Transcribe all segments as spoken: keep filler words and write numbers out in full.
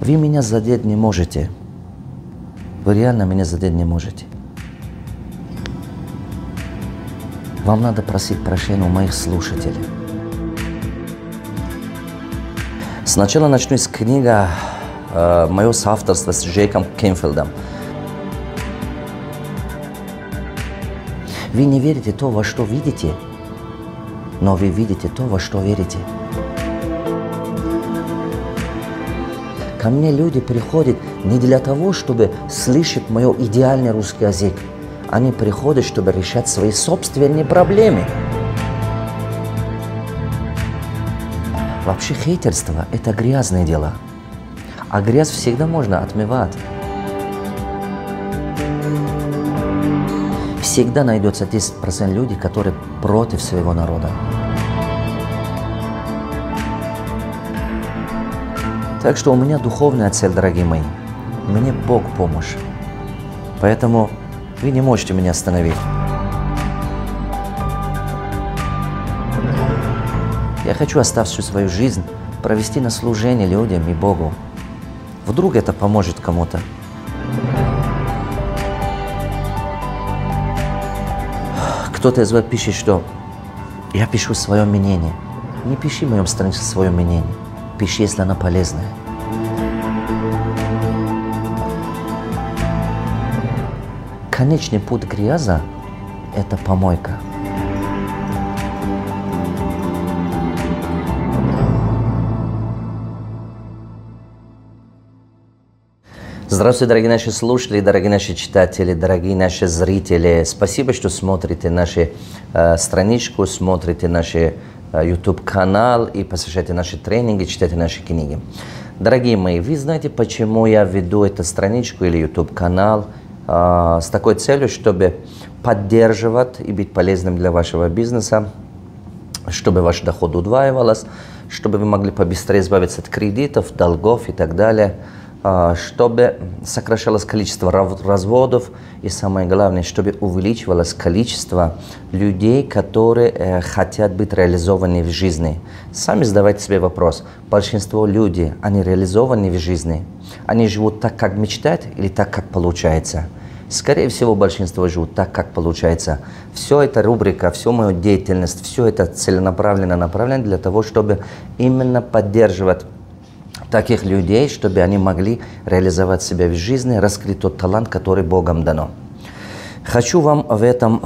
Вы меня задеть не можете. Вы реально меня задеть не можете. Вам надо просить прощения у моих слушателей. Сначала начну с книги э, моего соавторства с Джеком Кэнфилдом. Вы не верите то, во что видите, но вы видите то, во что верите. Ко мне люди приходят не для того, чтобы слышать мой идеальный русский язык. Они приходят, чтобы решать свои собственные проблемы. Вообще хейтерство – это грязное дело. А грязь всегда можно отмывать. Всегда найдется десять процентов людей, которые против своего народа. Так что у меня духовная цель, дорогие мои. Мне Бог помощь. Поэтому вы не можете меня остановить. Я хочу оставшую свою жизнь провести на служение людям и Богу. Вдруг это поможет кому-то. Кто-то из вас пишет, что я пишу свое мнение. Не пиши в моем странице свое мнение. Пиши, если она полезная. Конечный путь гряза – это помойка. Здравствуйте, дорогие наши слушатели, дорогие наши читатели, дорогие наши зрители. Спасибо, что смотрите нашу э, страничку, смотрите наш э, YouTube-канал и посещаете наши тренинги, читаете наши книги. Дорогие мои, вы знаете, почему я веду эту страничку или YouTube-канал э, с такой целью, чтобы поддерживать и быть полезным для вашего бизнеса, чтобы ваш доход удваивался, чтобы вы могли побыстрее избавиться от кредитов, долгов и так далее, чтобы сокращалось количество разводов и, самое главное, чтобы увеличивалось количество людей, которые э, хотят быть реализованы в жизни. Сами задавайте себе вопрос. Большинство людей, они реализованы в жизни? Они живут так, как мечтают, или так, как получается? Скорее всего, большинство живут так, как получается. Все это рубрика, всю мою деятельность, все это целенаправленно направлено для того, чтобы именно поддерживать таких людей, чтобы они могли реализовать себя в жизни, раскрыть тот талант, который Богом дано. Хочу вам в этом,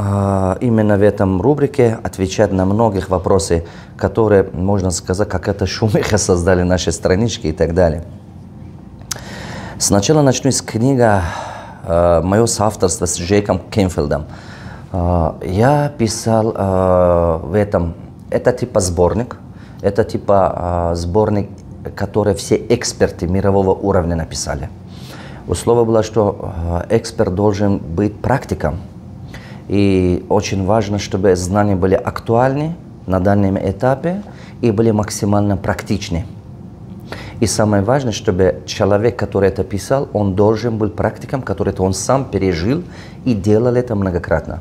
именно в этом рубрике отвечать на многих вопросы, которые, можно сказать, как это шумиха создали наши странички и так далее. Сначала начну с книги моего соавторства с Джеком Кэнфилдом. Я писал в этом, это типа сборник, это типа сборник, которые все эксперты мирового уровня написали. Условие было, что эксперт должен быть практиком. И очень важно, чтобы знания были актуальны на данном этапе и были максимально практичны. И самое важное, чтобы человек, который это писал, он должен был практиком, который он сам пережил и делал это многократно.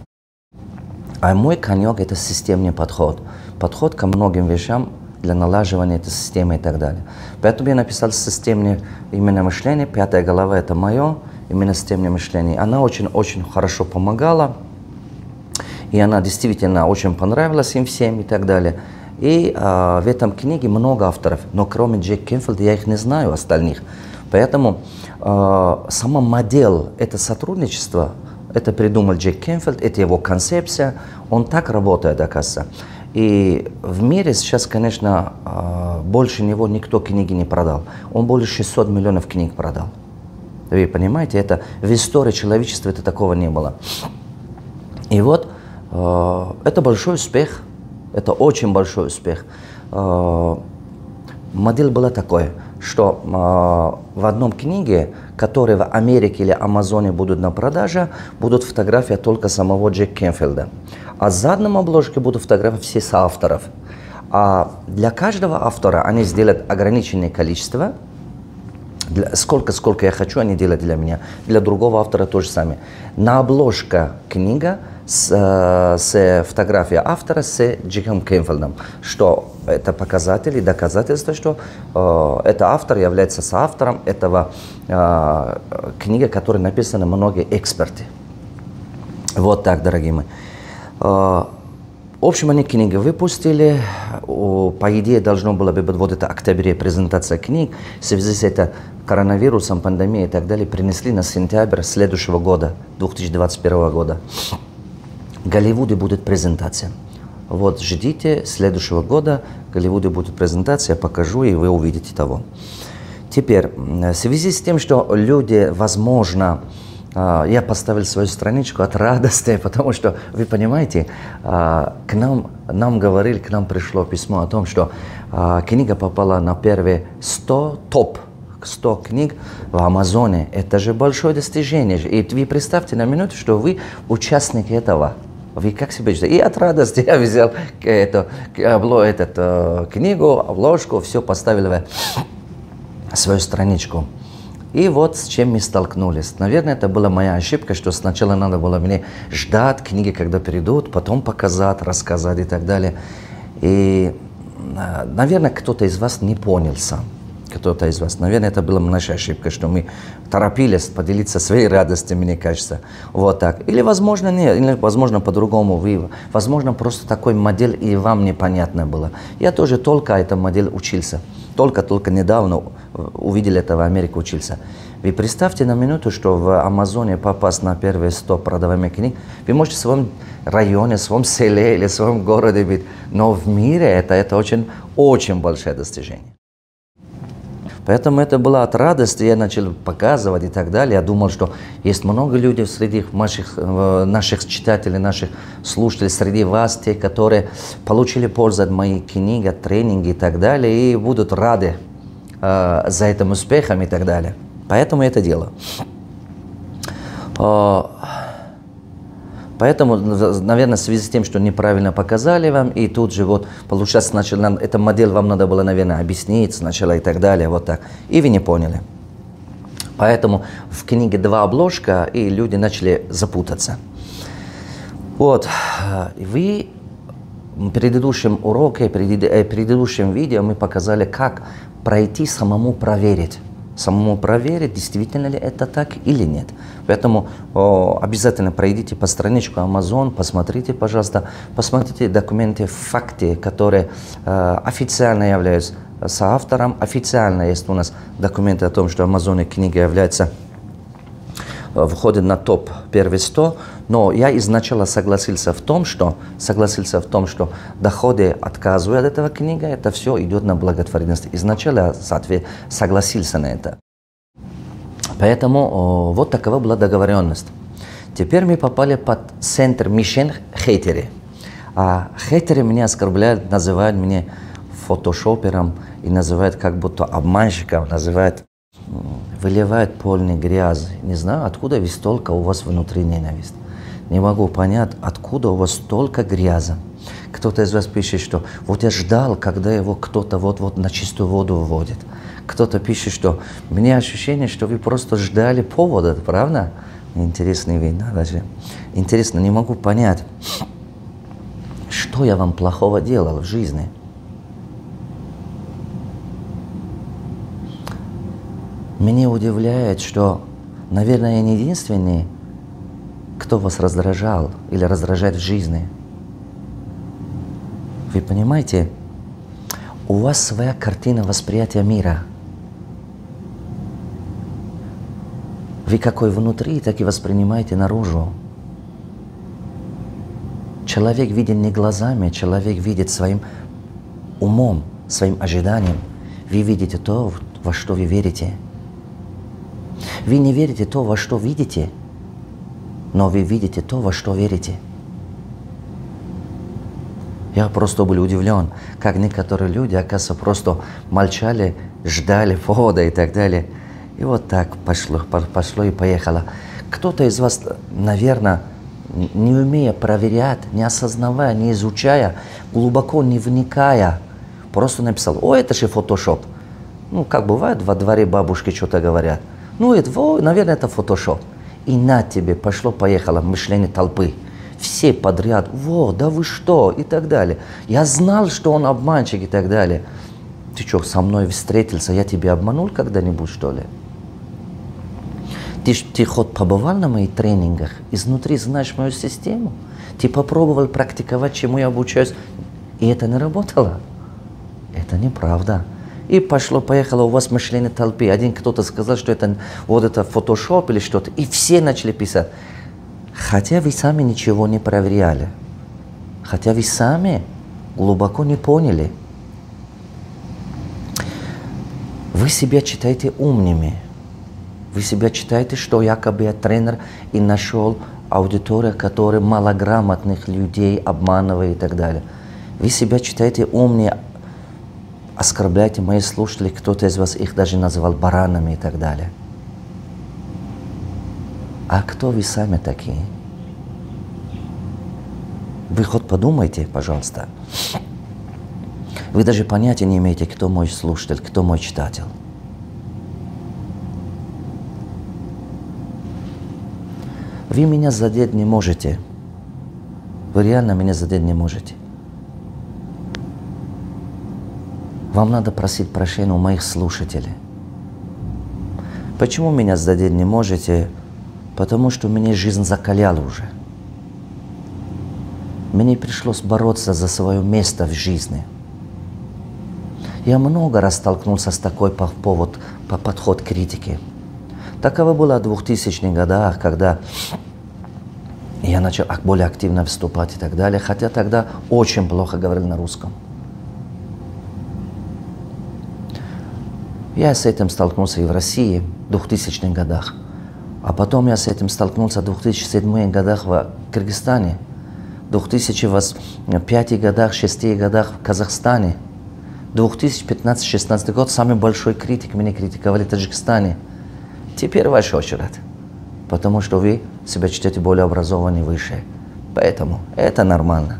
А мой конек – это системный подход. Подход ко многим вещам для налаживания этой системы и так далее. Поэтому я написал системное именно мышление, пятая голова – это мое именно системное мышление. Она очень-очень хорошо помогала, и она действительно очень понравилась им всем и так далее. И э, в этом книге много авторов, но кроме Джека Кэнфилда я их не знаю, остальных. Поэтому э, сама модель – это сотрудничество, это придумал Джек Кэнфилд, это его концепция, он так работает, оказывается. И в мире сейчас, конечно, больше него никто книги не продал. Он более шестисот миллионов книг продал. Вы понимаете, это в истории человечества это такого не было. И вот это большой успех, это очень большой успех. Модель была такой, что в одном книге, которая в Америке или Амазоне будут на продаже, будут фотографии только самого Джека Кэнфилда. А в заднем обложке будут фотографии всех соавторов. А для каждого автора они сделают ограниченное количество. Сколько-сколько я хочу, они делают для меня. Для другого автора то же самое. На обложке книга с, с фотографией автора с Джеком Кэнфилдом, что это показатели, доказательства, что э, этот автор является соавтором этого э, книги, в которой написаны многие эксперты. Вот так, дорогие мои. Э, в общем, они книги выпустили. О, по идее, должно было бы быть вот это в октябре презентация книг. В связи с это, коронавирусом, пандемией и так далее, принесли на сентябрь следующего года, две тысячи двадцать первого года. В Голливуде будет презентация. Вот, ждите следующего года, в Голливуде будет презентация, я покажу, и вы увидите того. Теперь, в связи с тем, что люди, возможно, я поставил свою страничку от радости, потому что, вы понимаете, к нам, нам говорили, к нам пришло письмо о том, что книга попала на первые сто топ сто книг в Амазоне. Это же большое достижение. И вы представьте на минуту, что вы участник этого. Вы как себя чувствуете? И от радости я взял эту, эту книгу, обложку, все поставил в свою страничку. И вот с чем мы столкнулись. Наверное, это была моя ошибка, что сначала надо было мне ждать книги, когда придут, потом показать, рассказать и так далее. И, наверное, кто-то из вас не понял сам. Кто-то из вас. Наверное, это была наша ошибка, что мы торопились поделиться своей радостью, мне кажется. Вот так. Или, возможно, нет. Или, возможно, по-другому вы. Возможно, просто такой модель и вам непонятно было. Я тоже только эту модель учился. Только-только недавно увидел это в Америке, учился. Вы представьте на минуту, что в Амазоне попасть на первые сто продаваемых книг, вы можете в своем районе, в своем селе или в своем городе быть. Но в мире это, это очень, очень большое достижение. Поэтому это было от радости, я начал показывать и так далее. Я думал, что есть много людей среди наших, наших читателей, наших слушателей, среди вас, те, которые получили пользу от моей книги, от тренинги и так далее, и будут рады э, за этим успехом и так далее. Поэтому это дело. Поэтому, наверное, в связи с тем, что неправильно показали вам, и тут же вот, получается, сначала эта модель вам надо было, наверное, объяснить сначала и так далее, вот так. И вы не поняли. Поэтому в книге два обложка, и люди начали запутаться. Вот. Вы в предыдущем уроке, в предыдущем видео мы показали, как пройти самому проверить. Самому проверить, действительно ли это так или нет. Поэтому о, обязательно пройдите по страничку Amazon, посмотрите, пожалуйста, посмотрите документы, факты, которые э, официально являются соавтором. Официально есть у нас документы о том, что Amazon книга является, э, входит на топ первые сто. Но я изначально согласился в том, что, согласился в том, что доходы отказывают от этого книга, это все идет на благотворительность. Изначально я согласился на это. Поэтому о, вот такова была договоренность. Теперь мы попали под центр мишень хейтеры. А хейтеры меня оскорбляют, называют меня фотошопером и называют как будто обманщиком, называют, выливают полный грязь. Не знаю, откуда вы столько у вас внутри ненависть. Не могу понять, откуда у вас столько грязи. Кто-то из вас пишет, что вот я ждал, когда его кто-то вот-вот на чистую воду вводит. Кто-то пишет, что у меня ощущение, что вы просто ждали повода, правда? Интересный вид, надо же. Интересно, не могу понять, что я вам плохого делал в жизни. Меня удивляет, что, наверное, я не единственный, кто вас раздражал или раздражает в жизни. Вы понимаете, у вас своя картина восприятия мира. Вы какой внутри, так и воспринимаете наружу. Человек видит не глазами, человек видит своим умом, своим ожиданием. Вы видите то, во что вы верите. Вы не верите то, во что видите. Но вы видите то, во что верите. Я просто был удивлен, как некоторые люди, оказывается, просто молчали, ждали повода и так далее. И вот так пошло, пошло и поехало. Кто-то из вас, наверное, не умея проверять, не осознавая, не изучая, глубоко не вникая, просто написал: «О, это же фотошоп». Ну, как бывает, во дворе бабушки что-то говорят. Ну, это, наверное, это фотошоп. И на тебе, пошло-поехало, мышление толпы. все подряд, во, да вы что, и так далее. Я знал, что он обманщик и так далее. Ты что, со мной встретился, я тебя обманул когда-нибудь, что ли? Ты, ты хоть побывал на моих тренингах, изнутри знаешь мою систему? Ты попробовал практиковать, чему я обучаюсь, и это не работало? Это неправда. И пошло-поехало, у вас мышление толпы. Один кто-то сказал, что это вот это фотошоп или что-то, и все начали писать. Хотя вы сами ничего не проверяли. Хотя вы сами глубоко не поняли. Вы себя считаете умными. Вы себя считаете, что якобы я тренер и нашел аудиторию, которая малограмотных людей обманывает и так далее. Вы себя считаете умнее, оскорбляете мои слушатели, кто-то из вас их даже называл баранами и так далее. А кто вы сами такие? Вы хоть подумайте, пожалуйста. Вы даже понятия не имеете, кто мой слушатель, кто мой читатель. Вы меня задеть не можете. Вы реально меня задеть не можете. Вам надо просить прощения у моих слушателей. Почему меня задеть не можете? Потому что меня жизнь закаляла уже. Мне пришлось бороться за свое место в жизни. Я много раз столкнулся с такой повод, по подход к критике. Таково было в двухтысячных годах, когда я начал более активно вступать и так далее, хотя тогда очень плохо говорил на русском. Я с этим столкнулся и в России в двухтысячных годах. А потом я с этим столкнулся в две тысячи седьмых годах в Кыргызстане, в две тысячи пятых годах, две тысячи шестых годах в Казахстане, две тысячи пятнадцатый — две тысячи шестнадцатый год самый большой критик меня критиковали в Таджикистане. Теперь ваша очередь, потому что вы себя считаете более образованным выше. Поэтому это нормально.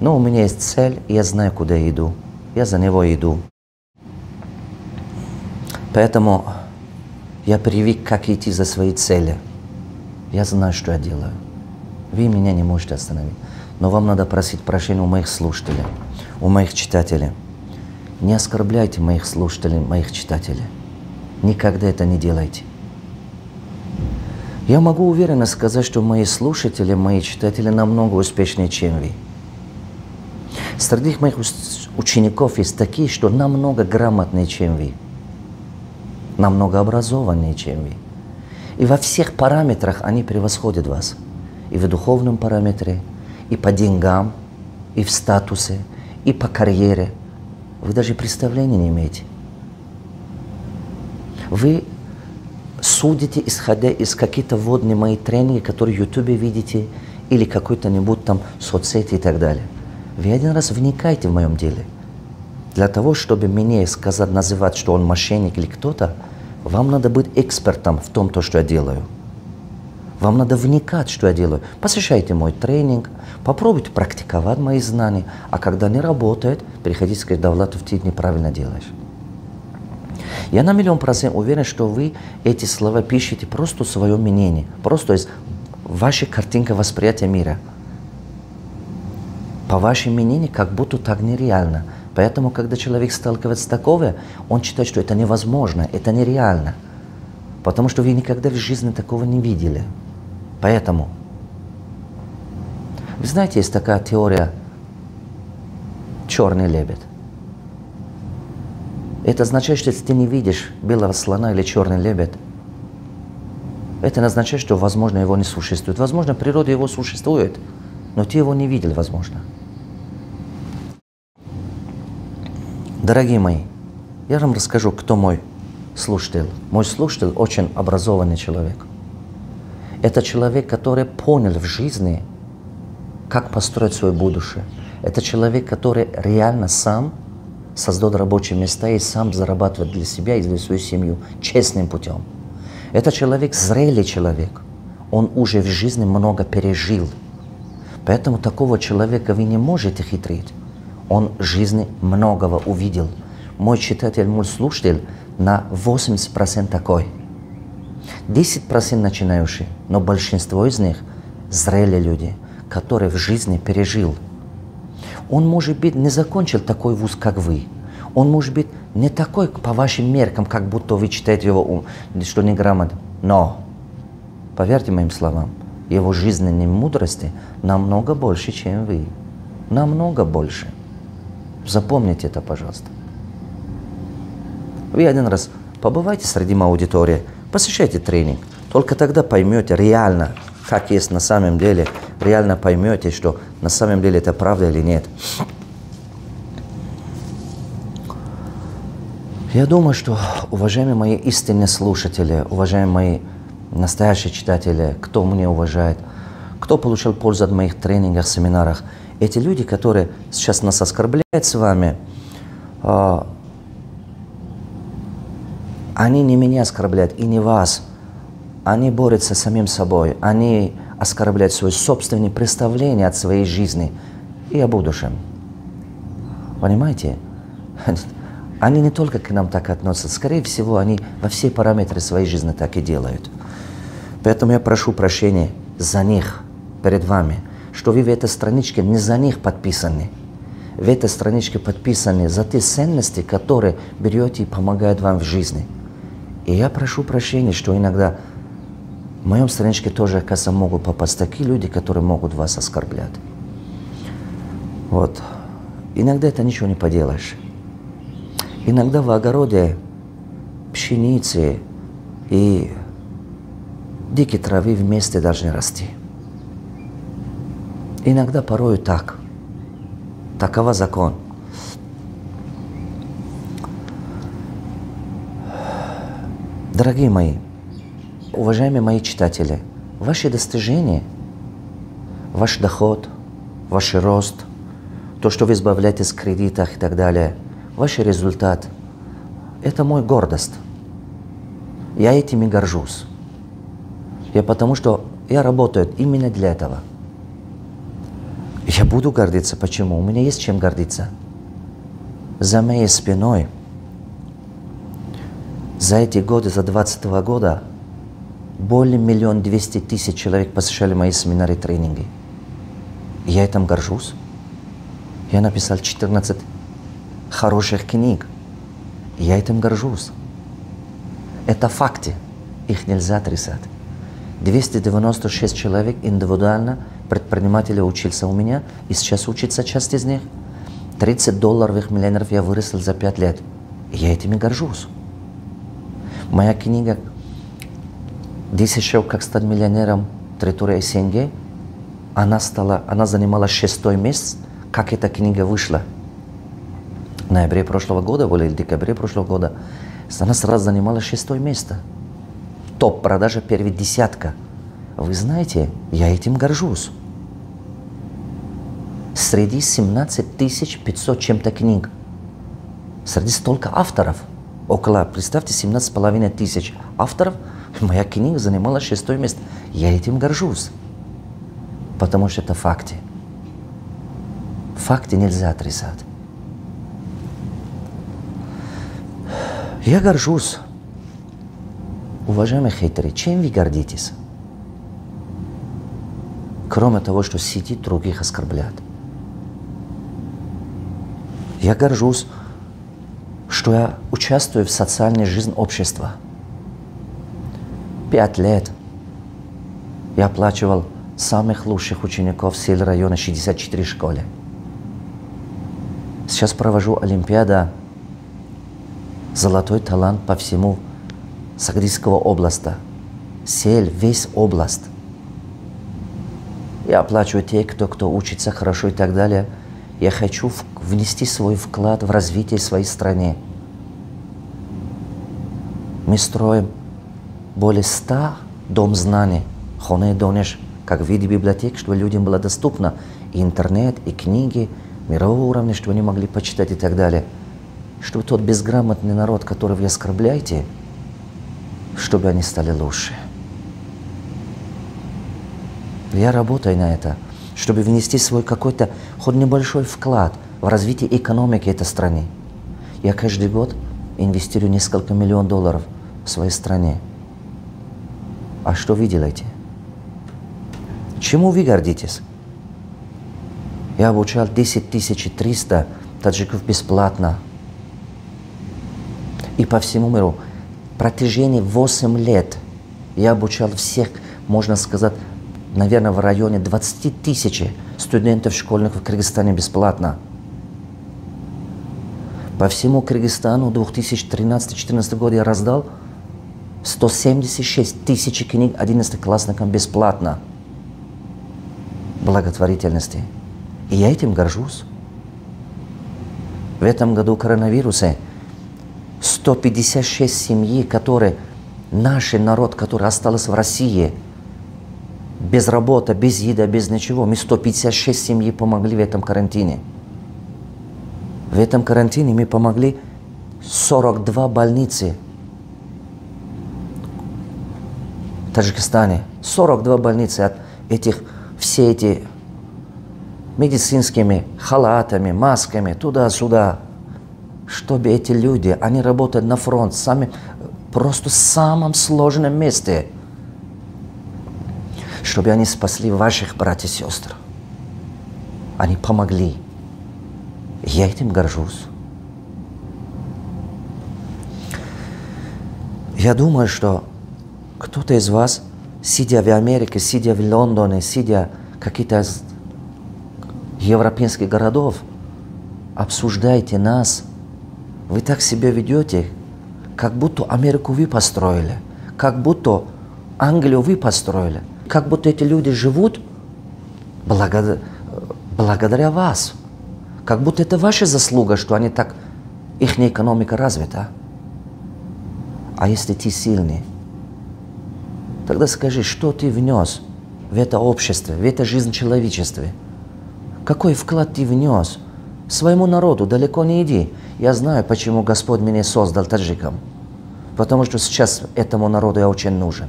Но у меня есть цель, я знаю, куда я иду. Я за него иду. Поэтому я привык, как идти за свои цели. Я знаю, что я делаю. Вы меня не можете остановить. Но вам надо просить прощения у моих слушателей, у моих читателей. Не оскорбляйте моих слушателей, моих читателей. Никогда это не делайте. Я могу уверенно сказать, что мои слушатели, мои читатели намного успешнее, чем вы. Среди моих учеников есть такие, что намного грамотнее, чем вы. Намного образованнее, чем вы. И во всех параметрах они превосходят вас. И в духовном параметре, и по деньгам, и в статусе, и по карьере. Вы даже представления не имеете. Вы судите, исходя из каких-то вводных моих тренингов, которые в YouTube видите, или какой-то-нибудь там соцсети и так далее. Вы один раз вникайте в моем деле. Для того, чтобы мне сказать, называть, что он мошенник или кто-то, вам надо быть экспертом в том, то, что я делаю. Вам надо вникать, что я делаю. Посещайте мой тренинг, попробуйте практиковать мои знания, а когда не работает, приходите сказать, Давлатов, ты неправильно делаешь. Я на миллион процентов уверен, что вы эти слова пишете просто в своем мнении, просто из вашей картинки восприятия мира. По вашему мнению, как будто так нереально. Поэтому, когда человек сталкивается с такого, он считает, что это невозможно, это нереально. Потому что вы никогда в жизни такого не видели. Поэтому. Вы знаете, есть такая теория «черный лебедь». Это означает, что если ты не видишь белого слона или черный лебедь, это означает, что, возможно, его не существует. Возможно, природа его существует, но ты его не видел, возможно. Дорогие мои, я вам расскажу, кто мой слушатель. Мой слушатель очень образованный человек. Это человек, который понял в жизни, как построить свое будущее. Это человек, который реально сам создает рабочие места и сам зарабатывает для себя и для свою семью честным путем. Это человек, зрелый человек. Он уже в жизни много пережил. Поэтому такого человека вы не можете хитрить. Он в жизни многого увидел. Мой читатель, мой слушатель на восемьдесят процентов такой. десять процентов начинающие, но большинство из них зрелые люди. который в жизни пережил. Он, может быть, не закончил такой вуз, как вы. Он, может быть, не такой, по вашим меркам, как будто вы читаете его ум, что неграмотно. Но, поверьте моим словам, его жизненной мудрости намного больше, чем вы. Намного больше. Запомните это, пожалуйста. Вы один раз побывайте среди аудитории, посещайте тренинг. Только тогда поймете реально, как есть на самом деле, реально поймете, что на самом деле это правда или нет. Я думаю, что, уважаемые мои истинные слушатели, уважаемые мои настоящие читатели, кто меня уважает, кто получил пользу от моих тренингов, семинарах, эти люди, которые сейчас нас оскорбляют с вами, они не меня оскорбляют и не вас. Они борются с самим собой. Они оскорбляют свои собственные представления от своей жизни и о будущем. Понимаете? Они не только к нам так относятся. Скорее всего, они во все параметры своей жизни так и делают. Поэтому я прошу прощения за них перед вами, что вы в этой страничке не за них подписаны. В этой страничке подписаны за те ценности, которые берете и помогают вам в жизни. И я прошу прощения, что иногда в моем страничке тоже, оказывается, могут попасть такие люди, которые могут вас оскорблять. Вот. Иногда это ничего не поделаешь. Иногда в огороде пшеницы и дикие травы вместе должны расти. Иногда порою так. Такова закон. Дорогие мои, уважаемые мои читатели, ваши достижения, ваш доход, ваш рост, то, что вы избавляетесь в кредитах и так далее, ваш результат – это моя гордость. Я этим и горжусь. Я потому что я работаю именно для этого. Я буду гордиться. Почему? У меня есть чем гордиться. За моей спиной за эти годы, за двадцатого года, более миллион двести тысяч человек посещали мои семинары и тренинги. И я этим горжусь. Я написал четырнадцать хороших книг. И я этим горжусь. Это факты. Их нельзя отрицать. двести девяносто шесть человек индивидуально предприниматели учился у меня, и сейчас учится часть из них. тридцать долларовых миллионеров я вырастил за пять лет. И я этими горжусь. Моя книга «десять шагов, как стать миллионером» территории СНГ, она, стала, она занимала шестой месяц, как эта книга вышла. В ноябре прошлого года, или в декабре прошлого года, она сразу занимала шестое место. Топ-продажа первой десятка. Вы знаете, я этим горжусь. Среди семнадцати тысяч пятисот чем-то книг, среди столько авторов, около, представьте, семнадцать с половиной тысяч авторов, моя книга занимала шестое место. Я этим горжусь, потому что это факты. Факты нельзя отрицать. Я горжусь. Уважаемые хейтеры, чем вы гордитесь? Кроме того, что сидит, других оскорблят. Я горжусь, что я участвую в социальной жизни общества. Пять лет я оплачивал самых лучших учеников сел района шестьдесят четыре школе. Сейчас провожу Олимпиада «Золотой талант» по всему Сагдийского области. Сель, весь область. Я оплачиваю тех, кто, кто учится хорошо и так далее. Я хочу внести свой вклад в развитие своей страны. Мы строим более ста дом знаний, хоне донеш, как в виде библиотек, чтобы людям было доступно и интернет, и книги мирового уровня, чтобы они могли почитать и так далее. Чтобы тот безграмотный народ, который вы оскорбляете, чтобы они стали лучше. Я работаю на это, чтобы внести свой какой-то, хоть небольшой вклад в развитие экономики этой страны. Я каждый год инвестирую несколько миллионов долларов в своей стране. А что вы делаете? Чему вы гордитесь? Я обучал десять тысяч триста таджиков бесплатно. И по всему миру. В протяжении восьми лет я обучал всех, можно сказать, наверное, в районе двадцати тысяч студентов-школьников в Кыргызстане бесплатно. По всему Кыргызстану в две тысячи тринадцатом — две тысячи четырнадцатом году я раздал сто семьдесят шесть тысяч книг одиннадцатиклассникам бесплатно благотворительности. И я этим горжусь. В этом году коронавируса сто пятьдесят шесть семьи, которые, наш народ, который остался в России, без работы, без еды, без ничего, мы сто пятьдесят шесть семьи помогли в этом карантине. В этом карантине мы помогли сорок две больницы в Таджикистане. сорок две больницы от этих, все эти медицинскими халатами, масками, туда-сюда. Чтобы эти люди, они работают на фронт, сами, просто в самом сложном месте. Чтобы они спасли ваших братьев и сестер. Они помогли. Я этим горжусь. Я думаю, что кто-то из вас, сидя в Америке, сидя в Лондоне, сидя в каких-то европейских городах, обсуждаете нас. Вы так себя ведете, как будто Америку вы построили, как будто Англию вы построили, как будто эти люди живут благо... благодаря вас. Как будто это ваша заслуга, что они так, их экономика развита. А если ты сильный, тогда скажи, что ты внес в это общество, в эту жизнь человечества? Какой вклад ты внес? Своему народу далеко не иди. Я знаю, почему Господь меня создал таджиком. Потому что сейчас этому народу я очень нужен.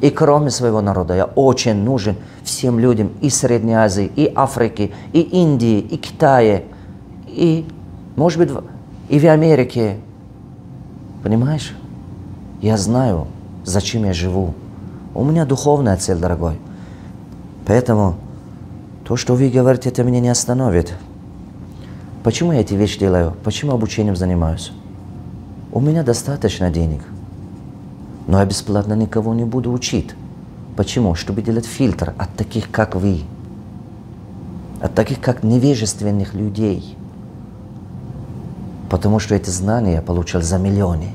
И кроме своего народа я очень нужен всем людям и Средней Азии, и Африки, и Индии, и Китая, и, может быть, и в Америке. Понимаешь? Я знаю, зачем я живу. У меня духовная цель, дорогой. Поэтому то, что вы говорите, это меня не остановит. Почему я эти вещи делаю? Почему обучением занимаюсь? У меня достаточно денег, но я бесплатно никого не буду учить. Почему? Чтобы делать фильтр от таких, как вы, от таких, как невежественных людей. Потому что эти знания я получил за миллионы,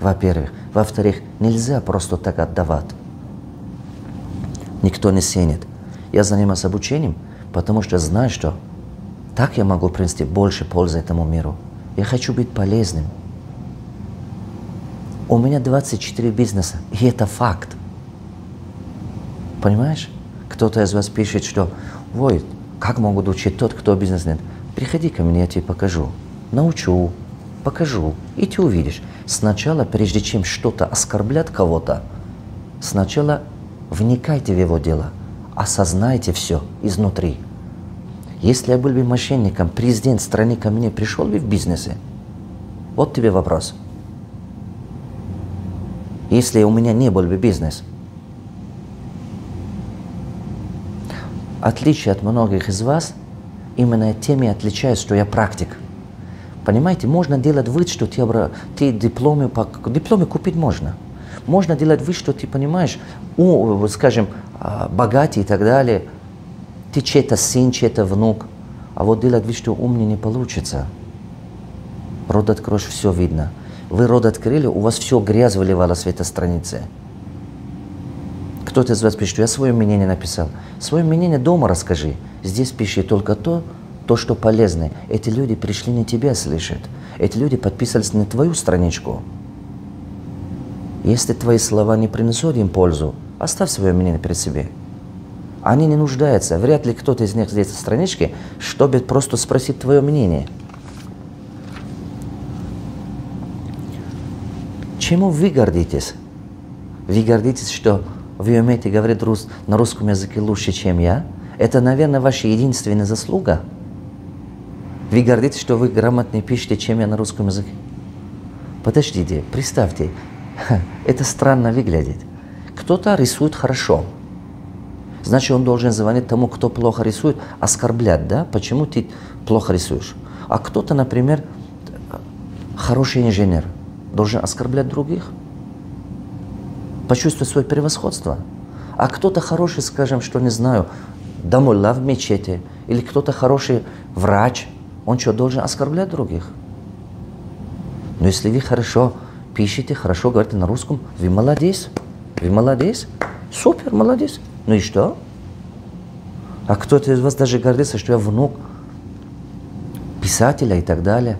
во-первых. Во-вторых, нельзя просто так отдавать. Никто не ценит. Я занимаюсь обучением, потому что знаю, что так я могу принести больше пользы этому миру. Я хочу быть полезным. У меня двадцать четыре бизнеса, и это факт. Понимаешь? Кто-то из вас пишет, что «Ой, как могут учить тот, кто бизнес нет?» Приходи ко мне, я тебе покажу. Научу, покажу, и ты увидишь. Сначала, прежде чем что-то оскорблять кого-то, сначала вникайте в его дело, осознайте все изнутри. Если я был бы мошенником, президент страны ко мне пришел бы в бизнесе, вот тебе вопрос. Если у меня не был бы бизнес. Отличие от многих из вас, именно тем и отличаюсь, что я практик. Понимаете, можно делать вид, что ты, ты дипломы, дипломы купить можно. Можно делать вид, что ты понимаешь, у, скажем, богатый и так далее. Ты чей-то сын, чей-то внук. А вот делать вид, что умнее, не получится. Рот откроешь, все видно. Вы рот открыли, у вас все грязь выливалась в этой странице. Кто-то из вас пишет, что я свое мнение написал. Свое мнение дома расскажи. Здесь пиши только то, то, что полезно. Эти люди пришли не тебя слышать. Эти люди подписались на твою страничку. Если твои слова не принесут им пользу, оставь свое мнение перед собой. Они не нуждаются. Вряд ли кто-то из них здесь в страничке, чтобы просто спросить твое мнение. Чему вы гордитесь? Вы гордитесь, что вы умеете говорить рус... на русском языке лучше, чем я? Это, наверное, ваша единственная заслуга. Вы гордитесь, что вы грамотнее пишете, чем я на русском языке? Подождите, представьте, это странно выглядит. Кто-то рисует хорошо. значит, он должен звонить тому, кто плохо рисует, оскорблять, да, почему ты плохо рисуешь. А кто-то, например, хороший инженер, должен оскорблять других, почувствовать свое превосходство. А кто-то хороший, скажем, что не знаю, дамулла в мечети, или кто-то хороший врач, он что, должен оскорблять других? Но если вы хорошо пишете, хорошо говорите на русском, вы молодец, вы молодец, супер, молодец. Ну и что? А кто-то из вас даже гордится, что я внук писателя и так далее.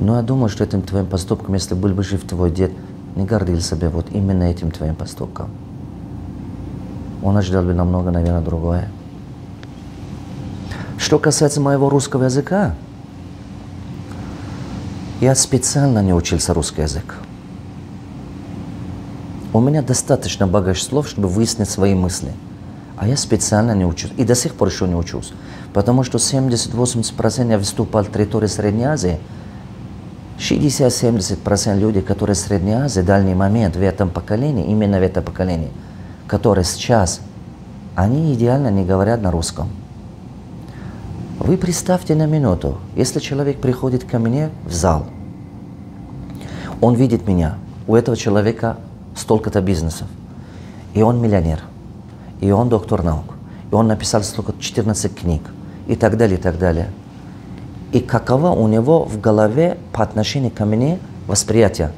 Но я думаю, что этим твоим поступком, если был бы жив твой дед, не гордился бы вот именно этим твоим поступком. Он ожидал бы намного, наверное, другое. Что касается моего русского языка, я специально не учился русский язык. У меня достаточно багаж слов, чтобы выяснить свои мысли. А я специально не учусь. И до сих пор еще не учусь. Потому что семьдесят-восемьдесят процентов я выступал в территории Средней Азии. шестьдесят-семьдесят процентов людей, которые в Средней Азии, в дальний момент, в этом поколении, именно в этом поколении, которые сейчас, они идеально не говорят на русском. Вы представьте на минуту, если человек приходит ко мне в зал, он видит меня, у этого человека столько-то бизнесов, и он миллионер, и он доктор наук, и он написал столько-то четырнадцать книг, и так далее, и так далее. И каково у него в голове по отношению ко мне восприятие?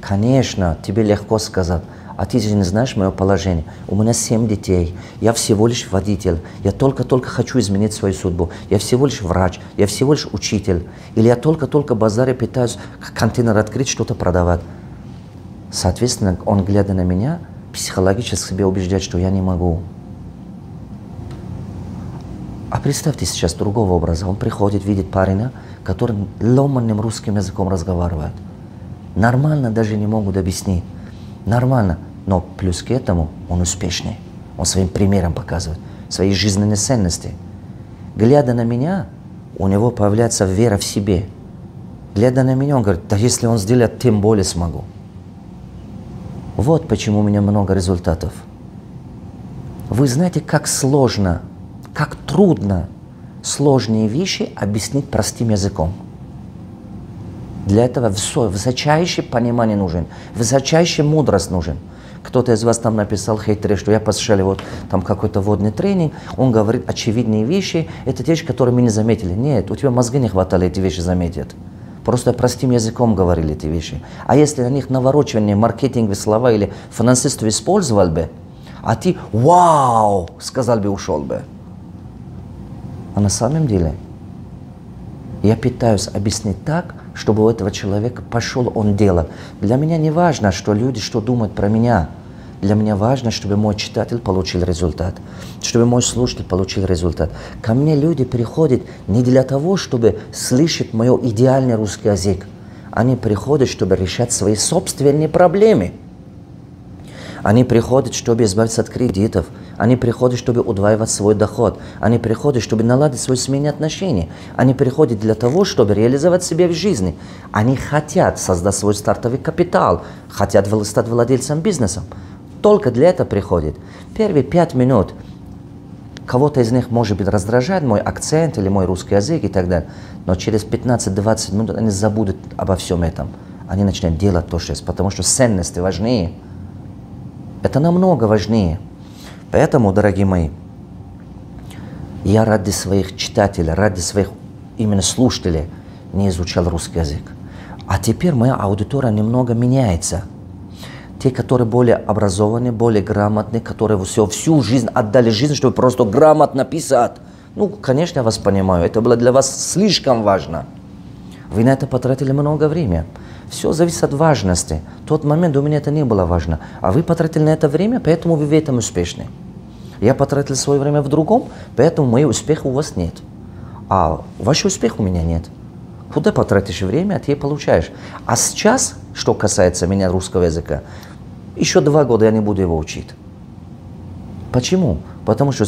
Конечно, тебе легко сказать, а ты же не знаешь мое положение. У меня семь детей, я всего лишь водитель, я только-только хочу изменить свою судьбу, я всего лишь врач, я всего лишь учитель, или я только-только в базаре пытаюсь контейнер открыть, что-то продавать. Соответственно, он, глядя на меня, психологически себя убеждает, что я не могу. А представьте сейчас другого образа. Он приходит, видит парня, который ломаным русским языком разговаривает. Нормально даже не могут объяснить. Нормально. Но плюс к этому он успешный. Он своим примером показывает свои жизненные ценности. Глядя на меня, у него появляется вера в себе. Глядя на меня, он говорит, да если он сделает, тем более смогу. Вот почему у меня много результатов. Вы знаете, как сложно, как трудно сложные вещи объяснить простым языком. Для этого высочайшее понимание нужен, высочайшая мудрость нужен. Кто-то из вас там написал хейтер, что я послушал вот там какой-то водный тренинг, он говорит очевидные вещи, это те вещи, которые мы не заметили. Нет, у тебя мозги не хватало эти вещи заметить. Просто простым языком говорили эти вещи. А если на них навороченные маркетинговые слова или финансисты использовал бы, а ты «Вау!» сказал бы, ушел бы. А на самом деле я пытаюсь объяснить так, чтобы у этого человека пошел он дело. Для меня не важно, что люди, что думают про меня. Для меня важно, чтобы мой читатель получил результат, чтобы мой слушатель получил результат. Ко мне люди приходят не для того, чтобы слышать мой идеальный русский язык. Они приходят, чтобы решать свои собственные проблемы. Они приходят, чтобы избавиться от кредитов. Они приходят, чтобы удваивать свой доход. Они приходят, чтобы наладить свои семейные отношения. Они приходят для того, чтобы реализовать себя в жизни. Они хотят создать свой стартовый капитал, хотят стать владельцем бизнеса. Только для этого приходит. Первые пять минут кого-то из них, может быть, раздражает мой акцент или мой русский язык и так далее. Но через пятнадцать-двадцать минут они забудут обо всем этом. Они начинают делать то, что есть, потому что ценности важнее. Это намного важнее. Поэтому, дорогие мои, я ради своих читателей, ради своих именно слушателей не изучал русский язык. А теперь моя аудитория немного меняется. Те, которые более образованные, более грамотные, которые все, всю жизнь отдали жизнь, чтобы просто грамотно писать. Ну, конечно, я вас понимаю, это было для вас слишком важно. Вы на это потратили много времени. Все зависит от важности. В тот момент у меня это не было важно. А вы потратили на это время, поэтому вы в этом успешны. Я потратил свое время в другом, поэтому моего успеха у вас нет. А ваш успех у меня нет. Куда потратишь время, а ты получаешь. А сейчас, что касается меня русского языка, еще два года я не буду его учить. Почему? Потому что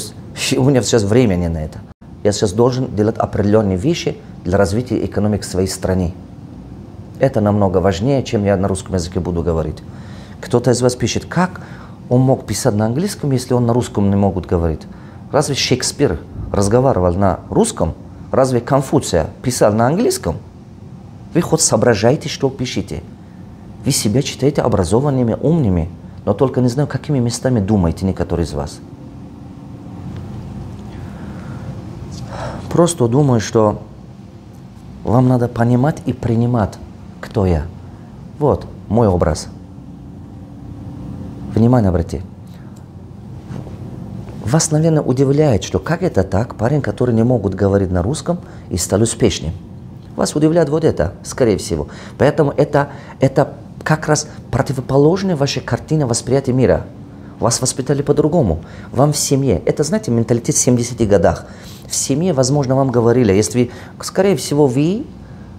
у меня сейчас времени на это. Я сейчас должен делать определенные вещи для развития экономики своей страны. Это намного важнее, чем я на русском языке буду говорить. Кто-то из вас пишет, как он мог писать на английском, если он на русском не могут говорить? Разве Шекспир разговаривал на русском? Разве Конфуция писал на английском? Вы хоть соображаете, что пишите. Вы себя читаете образованными, умными, но только не знаю, какими местами думаете некоторые из вас. Просто думаю, что вам надо понимать и принимать, кто я. Вот мой образ. Внимание обрати. Вас, наверное, удивляет, что как это так, парень, который не могут говорить на русском, и стал успешным. Вас удивляет вот это, скорее всего. Поэтому это, это как раз противоположная ваша картина восприятия мира. Вас воспитали по-другому. Вам в семье. Это, знаете, менталитет в семидесятых годах. В семье, возможно, вам говорили, если, скорее всего, вы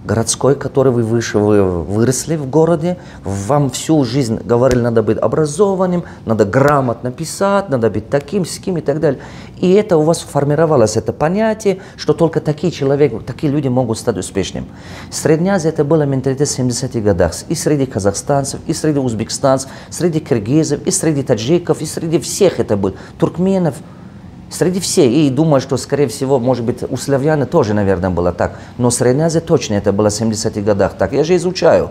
городской, который вы выше, вы выросли в городе, вам всю жизнь говорили, надо быть образованным, надо грамотно писать, надо быть таким, сяким и так далее. И это у вас формировалось, это понятие, что только такие человек, такие люди могут стать успешными. В Средней Азии это было менталитет в семидесятых годах. И среди казахстанцев, и среди узбекстанцев, среди киргизов, и среди таджиков, и среди всех это было, туркменов. Среди всех. И думаю, что, скорее всего, может быть, у славян тоже, наверное, было так. Но Средняя Азия точно это было в семидесятых годах. Так, я же изучаю,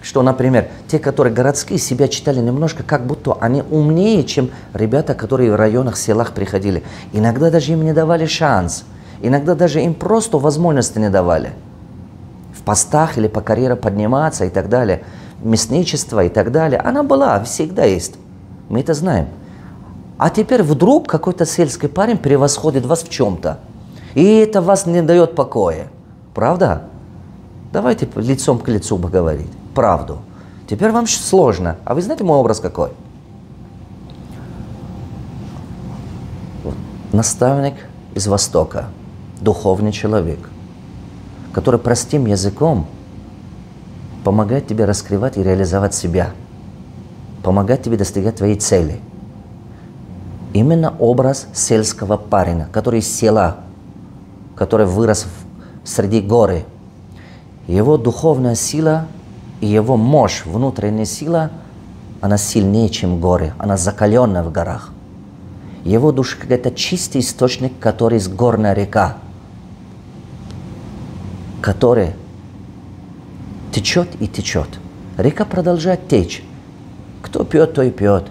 что, например, те, которые городские, себя читали немножко, как будто они умнее, чем ребята, которые в районах, селах приходили. Иногда даже им не давали шанс. Иногда даже им просто возможности не давали. В постах или по карьере подниматься и так далее. Местничество и так далее. Она была, всегда есть. Мы это знаем. А теперь вдруг какой-то сельский парень превосходит вас в чем-то. И это вас не дает покоя. Правда? Давайте лицом к лицу поговорить. Правду. Теперь вам сложно. А вы знаете мой образ какой? Наставник из Востока. Духовный человек. Который простым языком помогает тебе раскрывать и реализовать себя. Помогает тебе достигать твоей цели. Именно образ сельского парня, который из села, который вырос в, среди горы. Его духовная сила и его мощь, внутренняя сила, она сильнее, чем горы, она закалена в горах. Его душа какая-то чистый источник, который из горной река, который течет и течет. Река продолжает течь. Кто пьет, то и пьет.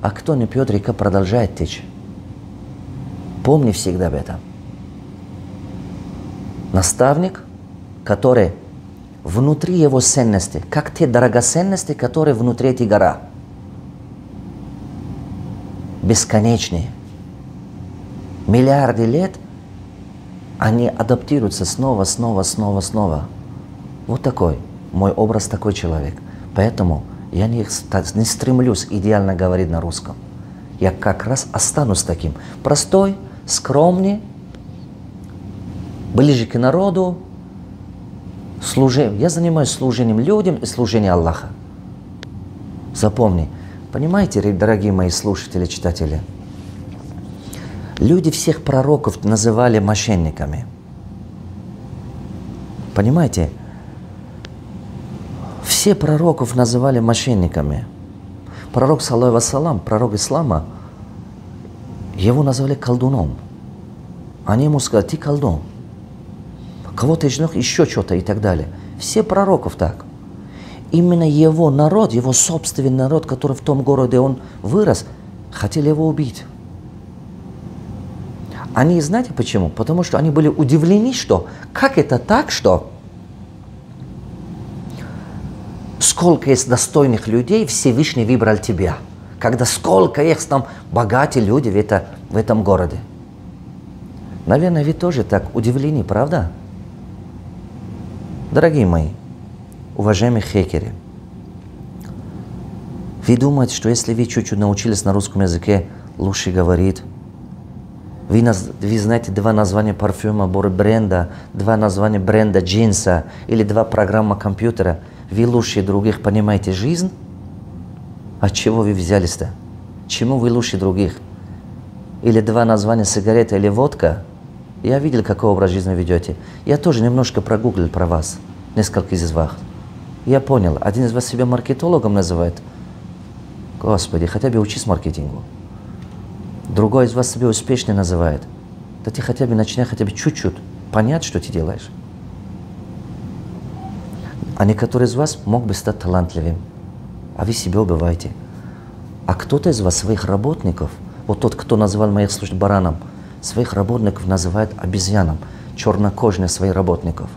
А кто не пьет, река продолжает течь. Помни всегда об этом. Наставник, который внутри его ценности, как те драгоценности, которые внутри этой горы. Бесконечные. Миллиарды лет они адаптируются снова, снова, снова, снова. Вот такой мой образ, такой человек. Поэтому я не, не стремлюсь идеально говорить на русском. Я как раз останусь таким. Простой, скромный, ближе к народу. Служи, я занимаюсь служением людям и служением Аллаха. Запомни. Понимаете, дорогие мои слушатели, читатели? Люди всех пророков называли мошенниками. Понимаете? Все пророков называли мошенниками. Пророк, саллаллаху алейхи, пророк ислама, его назвали колдуном. Они ему сказали, ты колдун. Кого-то еще что-то и так далее. Все пророков так. Именно его народ, его собственный народ, который в том городе он вырос, хотели его убить. Они, знаете почему? Потому что они были удивлены, что как это так, что сколько есть достойных людей, Всевышний выбрал тебя. Когда сколько есть там богатые люди в, это, в этом городе. Наверное, вы тоже так удивлены, правда? Дорогие мои, уважаемые хекеры, вы думаете, что если вы чуть-чуть научились на русском языке лучше говорить, Вы, вы знаете два названия парфюма, бренда, два названия бренда джинса или два программы компьютера. Вы лучше других понимаете жизнь? От чего вы взялись-то? Чему вы лучше других? Или два названия сигарета или водка? Я видел, какой образ жизни ведете. Я тоже немножко прогуглил про вас, несколько из вас. Я понял, один из вас себя маркетологом называет. Господи, хотя бы учись маркетингу. Другой из вас себя успешный называет. Да ты хотя бы начинай хотя бы чуть-чуть понять, что ты делаешь. А некоторые из вас мог бы стать талантливым, а вы себя убиваете. А кто-то из вас своих работников, вот тот, кто называл моих служб бараном, своих работников называет обезьяном, чернокожие своих работников.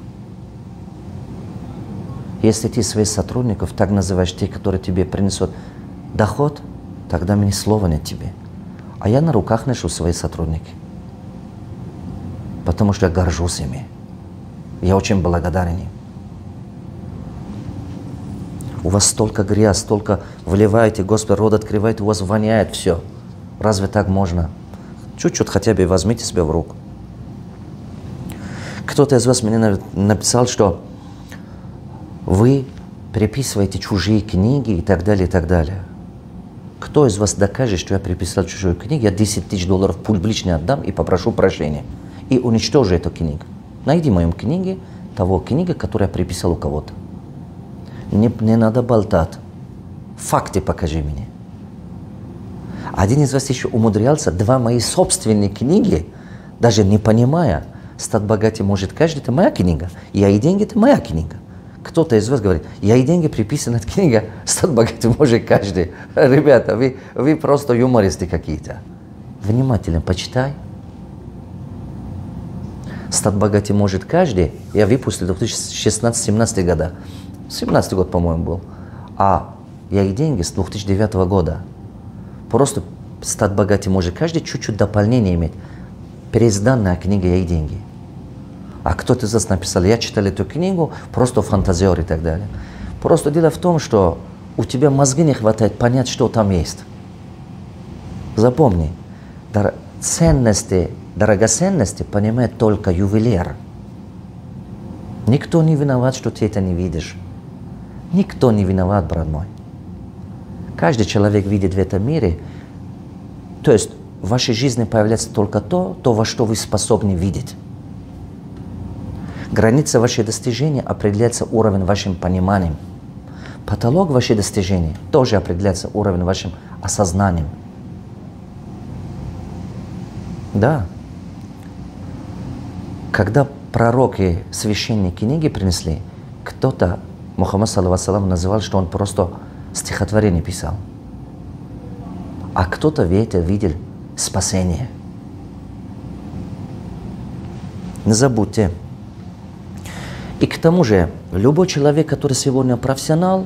Если ты своих сотрудников так называешь, те, которые тебе принесут доход, тогда мне слова нет тебе. А я на руках ношу свои сотрудники, потому что я горжусь ими. Я очень благодарен им. У вас столько грязь, столько вливаете, Господь рот открывает, у вас воняет все. Разве так можно? Чуть-чуть хотя бы возьмите себя в руку. Кто-то из вас мне написал, что вы приписываете чужие книги и так далее, и так далее. Кто из вас докажет, что я приписал чужую книгу, я десять тысяч долларов публично отдам и попрошу прощения. И уничтожу эту книгу. Найди в моем книге того книги, которую я приписал у кого-то. Не, не надо болтать. Факты покажи мне. Один из вас еще умудрялся два мои собственные книги, даже не понимая, стать богатым может каждый, это моя книга. Я и деньги, это моя книга. Кто-то из вас говорит, я и деньги приписана от книги, стать богатым может каждый. Ребята, вы, вы просто юмористы какие-то. Внимательно почитай. Стать богатым может каждый. Я выпустил в две тысячи шестнадцатом-семнадцатом года. семнадцатый год, по-моему, был. А я и деньги с две тысячи девятого года. Просто стать богатым может каждый, чуть-чуть дополнение иметь. Переизданная книга «Я и деньги». А кто-то из вас написал, я читал эту книгу, просто фантазер и так далее. Просто дело в том, что у тебя мозги не хватает понять, что там есть. Запомни, дор ценности, дорогоценности понимает только ювелир. Никто не виноват, что ты это не видишь. Никто не виноват, брат мой. Каждый человек видит в этом мире, то есть в вашей жизни появляется только то, то, во что вы способны видеть. Граница ваших достижений определяется уровень вашим пониманием. Потолок ваших достижений тоже определяется уровень вашим осознанием. Да. Когда пророки священные книги принесли, кто-то, Мухаммед саллаллаху алейхи ва саллям, называл, что он просто стихотворение писал. А кто-то видел спасение. Не забудьте. И к тому же, любой человек, который сегодня профессионал,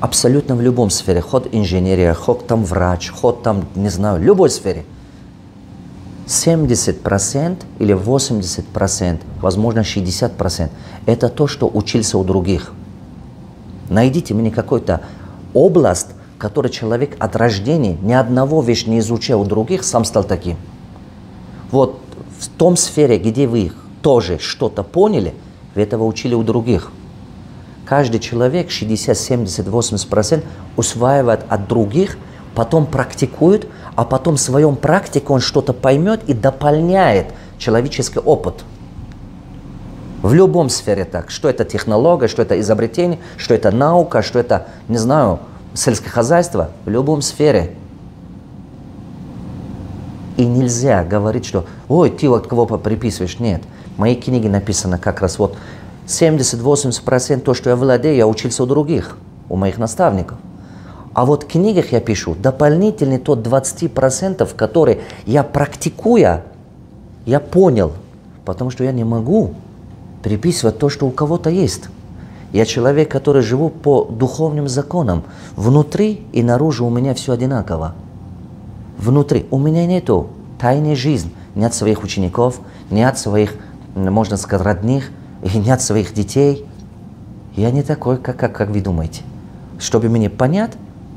абсолютно в любом сфере, хоть инженерия, хоть там врач, хоть там, не знаю, в любой сфере, семьдесят процентов или восемьдесят процентов, возможно, шестьдесят процентов, это то, что учился у других. Найдите мне какую-то область, в которой человек от рождения ни одного вещь не изучал у других, сам стал таким. Вот в том сфере, где вы тоже что-то поняли, вы этого учили у других. Каждый человек шестьдесят, семьдесят, восемьдесят процентов усваивает от других, потом практикует, а потом в своем практике он что-то поймет и дополняет человеческий опыт. В любом сфере так. Что это технология, что это изобретение, что это наука, что это, не знаю, сельское хозяйство. В любом сфере. И нельзя говорить, что «Ой, ты вот кого приписываешь». Нет. В моей книге написано как раз вот семьдесят-восемьдесят процентов то, что я владею, я учился у других, у моих наставников. А вот в книгах я пишу дополнительный тот двадцать процентов, который я практикуя, я понял, потому что я не могу приписывать то, что у кого-то есть. Я человек, который живу по духовным законам. Внутри и наружу у меня все одинаково. Внутри у меня нету тайной жизни, ни от своих учеников, ни от своих, можно сказать, родных, и ни от своих детей. Я не такой, как, как, как вы думаете. Чтобы меня понять,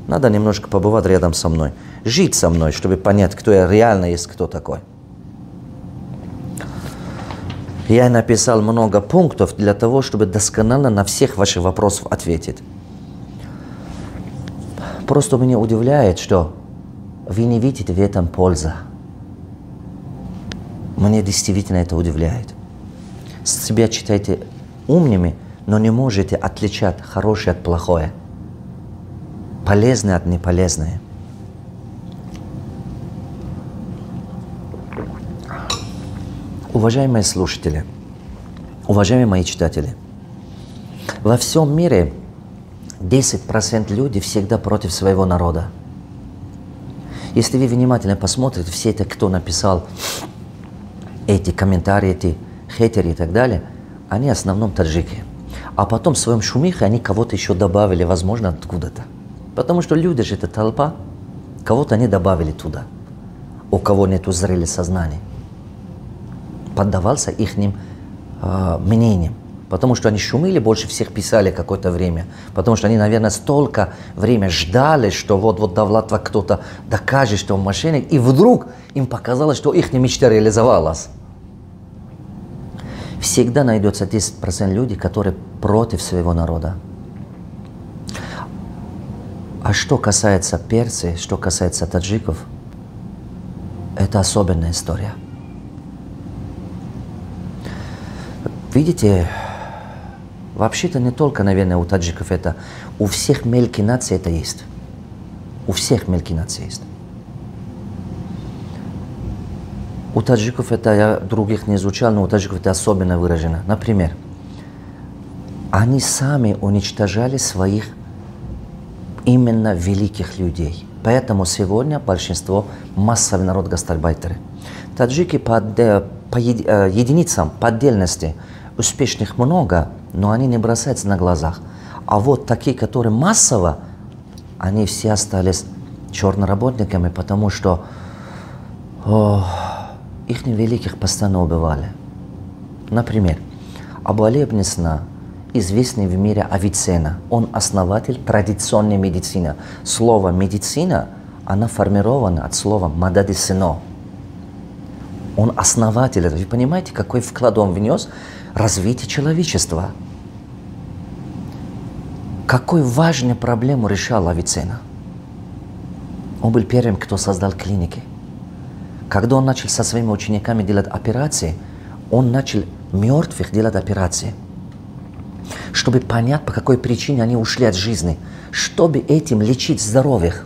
надо немножко побывать рядом со мной, жить со мной, чтобы понять, кто я реально есть, кто такой. Я написал много пунктов для того, чтобы досконально на всех ваших вопросов ответить. Просто меня удивляет, что вы не видите в этом пользу. Мне действительно это удивляет. Себя считаете умными, но не можете отличать хорошее от плохое. полезное от неполезного. Уважаемые слушатели, уважаемые мои читатели, во всем мире десять процентов людей всегда против своего народа. Если вы внимательно посмотрите, все это, кто написал эти комментарии, эти хейтеры и так далее, они в основном таджики. А потом в своем шумихе они кого-то еще добавили, возможно, откуда-то. Потому что люди же, это толпа, кого-то они добавили туда, у кого нету зрелого сознания. Поддавался их э, мнениям. Потому что они шумили, больше всех писали какое-то время. Потому что они, наверное, столько времени ждали, что вот-вот давлатва кто-то докажет, что он мошенник. И вдруг им показалось, что их мечта реализовалась. Всегда найдется десять процентов людей, которые против своего народа. А что касается персов, что касается таджиков, это особенная история. Видите, вообще-то не только, наверное, у таджиков это, у всех мелких наций это есть. У всех мелких наций есть. У таджиков это, я других не изучал, но у таджиков это особенно выражено. Например, они сами уничтожали своих именно великих людей. Поэтому сегодня большинство массовый народ гастарбайтеры. Таджики по, по единицам, по отдельности, успешных много, но они не бросаются на глазах. А вот такие, которые массово, они все остались черноработниками, потому что о, их великих постоянно убивали. Например, Абу Абдулло Рудаки, известный в мире Авиценна. Он основатель традиционной медицины. Слово «медицина» оно формировано от слова «мададисино». Он основатель. Вы понимаете, какой вклад он внес в развитие человечества? Какую важную проблему решал Авиценна? Он был первым, кто создал клиники. Когда он начал со своими учениками делать операции, он начал мертвых делать операции, чтобы понять, по какой причине они ушли от жизни, чтобы этим лечить здоровых.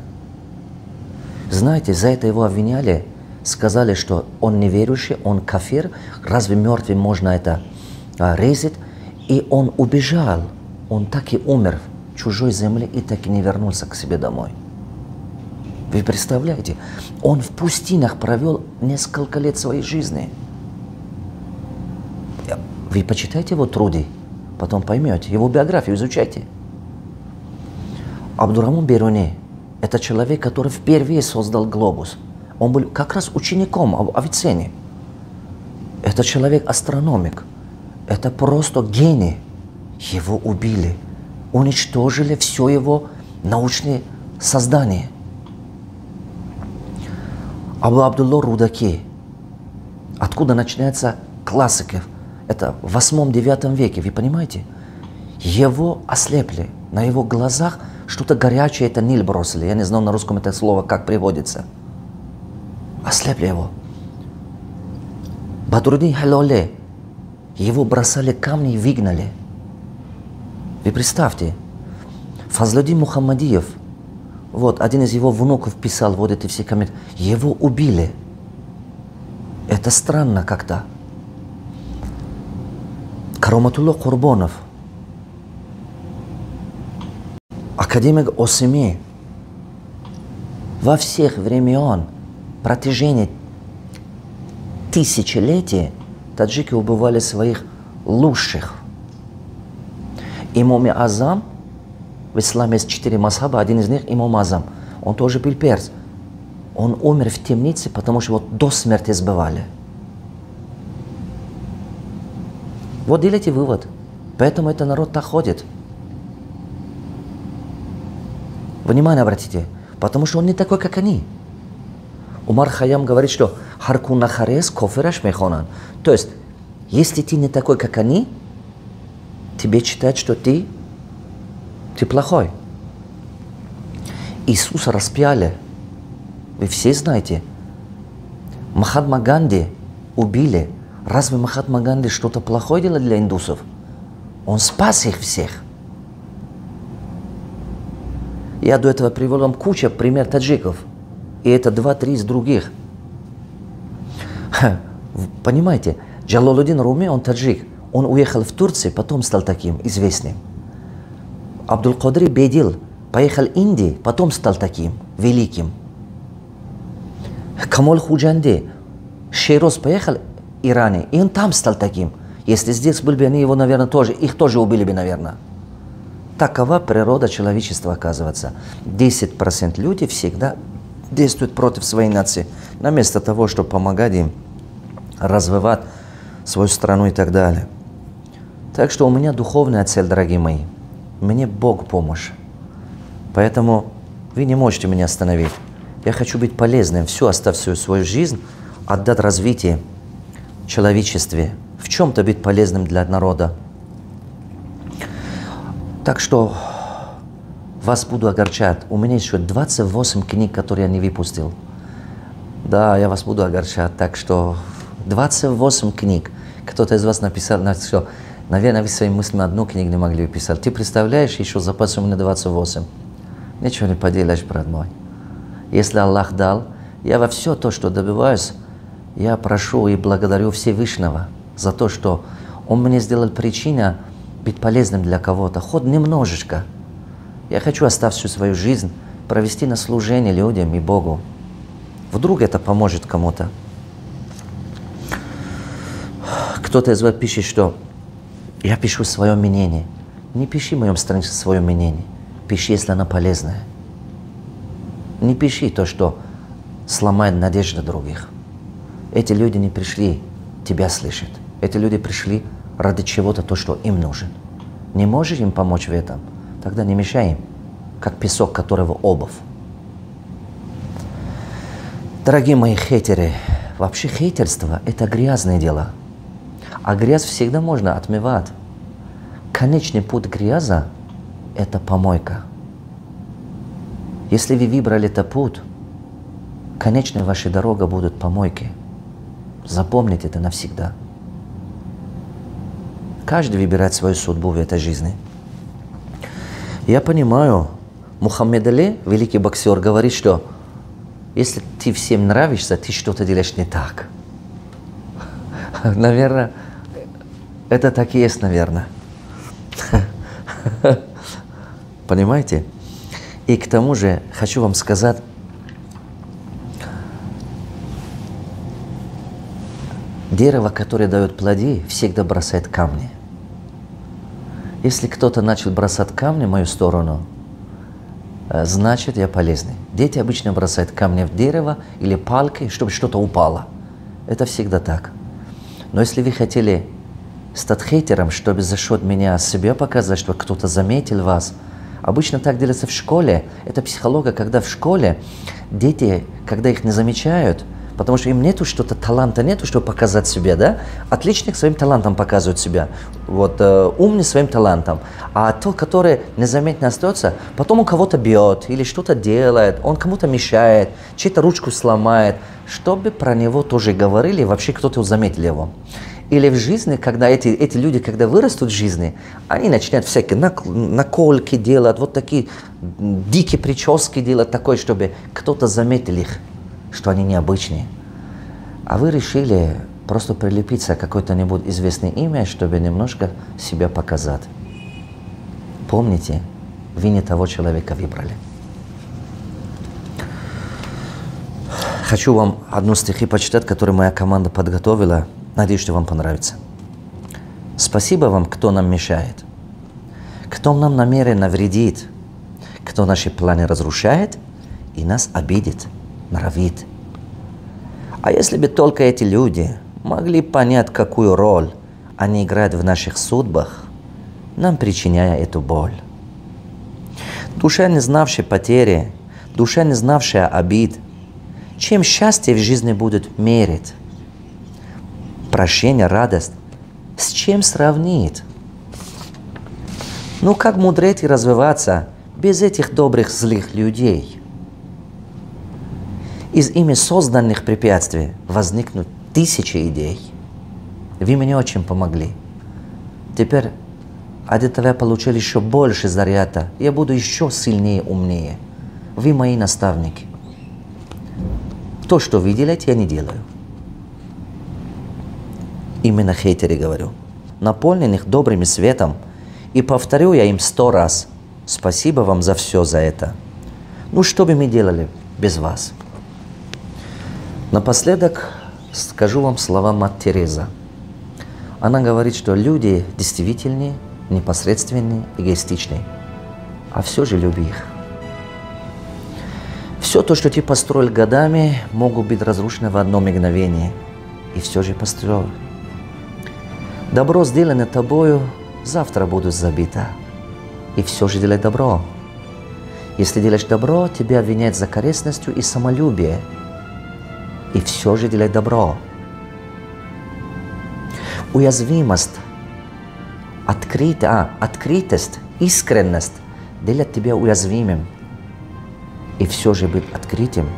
Знаете, за это его обвиняли, сказали, что он неверующий, он кафир, разве мертвым можно это а, резать? И он убежал, он так и умер в чужой земле и так и не вернулся к себе домой. Вы представляете, он в пустынях провел несколько лет своей жизни. Вы почитайте его труды, потом поймете, его биографию изучайте. Абдурахман Беруни – это человек, который впервые создал глобус. Он был как раз учеником Авиценны. Это человек-астрономик. Это просто гений. Его убили. Уничтожили все его научные создания. Абу Абдулло Рудаки. Откуда начинается классика? Это в восьмом-девятом веке, вы понимаете? Его ослепли. На его глазах что-то горячее, это Ниль бросили. Я не знал на русском это слово, как приводится. Ослепли его. Бадруддин Халоле. Его бросали камни и выгнали. Вы представьте. Фазлуддин Мухаммадиев. Вот, один из его внуков писал вот эти все комменты. Его убили. Это странно как-то. Караматулла Курбонов. Академик Осими. Во всех времен протяжении тысячелетий таджики убивали своих лучших. Имам Азам, в исламе есть четыре масхаба, один из них имам Азам, он тоже был перс. Он умер в темнице, потому что его до смерти избивали. Вот делайте вывод. Поэтому этот народ так ходит. Внимание обратите, потому что он не такой, как они. Умар Хайям говорит, что «Харкуна харес кофераш мехонан». То есть, если ты не такой, как они, тебе считают, что ты, ты плохой. Иисуса распяли. Вы все знаете. Махатма Ганди убили. Разве Махатма Ганди что-то плохое делал для индусов? Он спас их всех. Я до этого привел вам кучу пример таджиков. И это два-три из других. Понимаете, Джалал-Удин Руми, он таджик. Он уехал в Турцию, потом стал таким известным. Абдул-Кадри Бедил поехал в Индию, потом стал таким великим. Камоль Худжанди, Шейроз поехал в Иране, и он там стал таким. Если здесь были бы, они его, наверное, тоже, их тоже убили бы, наверное. Такова природа человечества, оказывается. десять процентов людей всегда действуют против своей нации. Вместо того, чтобы помогать им развивать свою страну и так далее. Так что у меня духовная цель, дорогие мои. Мне Бог помощь. Поэтому вы не можете меня остановить. Я хочу быть полезным. Всю, оставь всю свою жизнь, отдать развитие человечестве. В чем-то быть полезным для народа. Так что вас буду огорчать. У меня еще двадцать восемь книг, которые я не выпустил. Да, я вас буду огорчать. Так что двадцать восемь книг. Кто-то из вас написал, что, наверное, вы своим мыслям одну книгу не могли писать. Ты представляешь, еще запас у меня двадцать восемь. Ничего не поделаешь, брат мой. Если Аллах дал, я во все то, что добиваюсь, я прошу и благодарю Всевышнего за то, что Он мне сделал причину быть полезным для кого-то, хоть немножечко. Я хочу оставшую свою жизнь провести на служение людям и Богу. Вдруг это поможет кому-то. Кто-то из вас пишет, что я пишу свое мнение. Не пиши в моем странице свое мнение. Пиши, если оно полезное. Не пиши то, что сломает надежду других. Эти люди не пришли тебя слышать. Эти люди пришли ради чего-то, то, что им нужен. Не можешь им помочь в этом? Тогда не мешай им, как песок, которого обувь. Дорогие мои хейтеры, вообще хейтерство – это грязное дело. А грязь всегда можно отмывать. Конечный путь гряза – это помойка. Если вы выбрали этот путь, конечной вашей дорогой будут помойки. Запомните это навсегда. Каждый выбирает свою судьбу в этой жизни. Я понимаю, Мухаммед Али, великий боксер, говорит, что если ты всем нравишься, ты что-то делаешь не так. Наверное, это так и есть, наверное. Понимаете? И к тому же хочу вам сказать, дерево, которое дает плоды, всегда бросает камни. Если кто-то начал бросать камни в мою сторону, значит, я полезный. Дети обычно бросают камни в дерево или палки, чтобы что-то упало. Это всегда так. Но если вы хотели стать хейтером, чтобы за счет меня себя показать, чтобы кто-то заметил вас, обычно так делается в школе. Это психология, когда в школе дети, когда их не замечают, потому что им нету что-то, таланта нету, чтобы показать себя, да? Отличник своим талантом показывает себя, вот, э, умный своим талантом. А тот, который незаметно остается, потом он кого-то бьет или что-то делает, он кому-то мешает, чью-то ручку сломает, чтобы про него тоже говорили, вообще кто-то заметил его. Или в жизни, когда эти, эти люди, когда вырастут в жизни, они начинают всякие наколки делать, вот такие дикие прически делать, такое, чтобы кто-то заметил их, что они необычные. А вы решили просто прилепиться к какой-то-нибудь известное имя, чтобы немножко себя показать. Помните, вы не того человека выбрали. Хочу вам одну стихи почитать, которую моя команда подготовила. Надеюсь, что вам понравится. Спасибо вам, кто нам мешает, кто нам намеренно вредит, кто наши планы разрушает и нас обидит, норовит. А если бы только эти люди могли понять, какую роль они играют в наших судьбах, нам причиняя эту боль. Душа, не знавшая потери, душа, не знавшая обид, чем счастье в жизни будут мерить? Прощение, радость, с чем сравнит? Ну как мудреть и развиваться без этих добрых, злых людей? Из ими созданных препятствий возникнут тысячи идей. Вы мне очень помогли. Теперь от этого я получил еще больше заряда. Я буду еще сильнее, умнее. Вы мои наставники. То, что вы делаете, я не делаю. Именно хейтеры говорю. Наполненных добрым светом. И повторю я им сто раз. Спасибо вам за все за это. Ну, что бы мы делали без вас? Напоследок скажу вам слова Мать Тереза. Она говорит, что люди действительны, непосредственны, эгоистичны. А все же люби их. Все то, что ты построил годами, могут быть разрушено в одно мгновение. И все же построил. Добро, сделанное тобою, завтра будет забито. И все же делай добро. Если делаешь добро, тебя обвиняют за корыстностью и самолюбие. И все же делай добро. Уязвимость, открыто, а, открытость, искренность делят тебя уязвимым. И все же быть открытым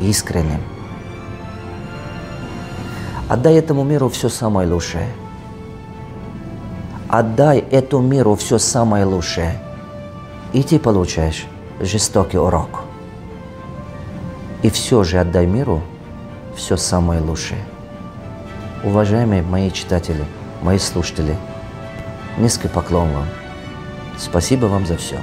и искренним. Отдай этому миру все самое лучшее. Отдай этому миру все самое лучшее. И ты получаешь жестокий урок. И все же отдай миру все самое лучшее. Уважаемые мои читатели, мои слушатели, низкий поклон вам. Спасибо вам за все.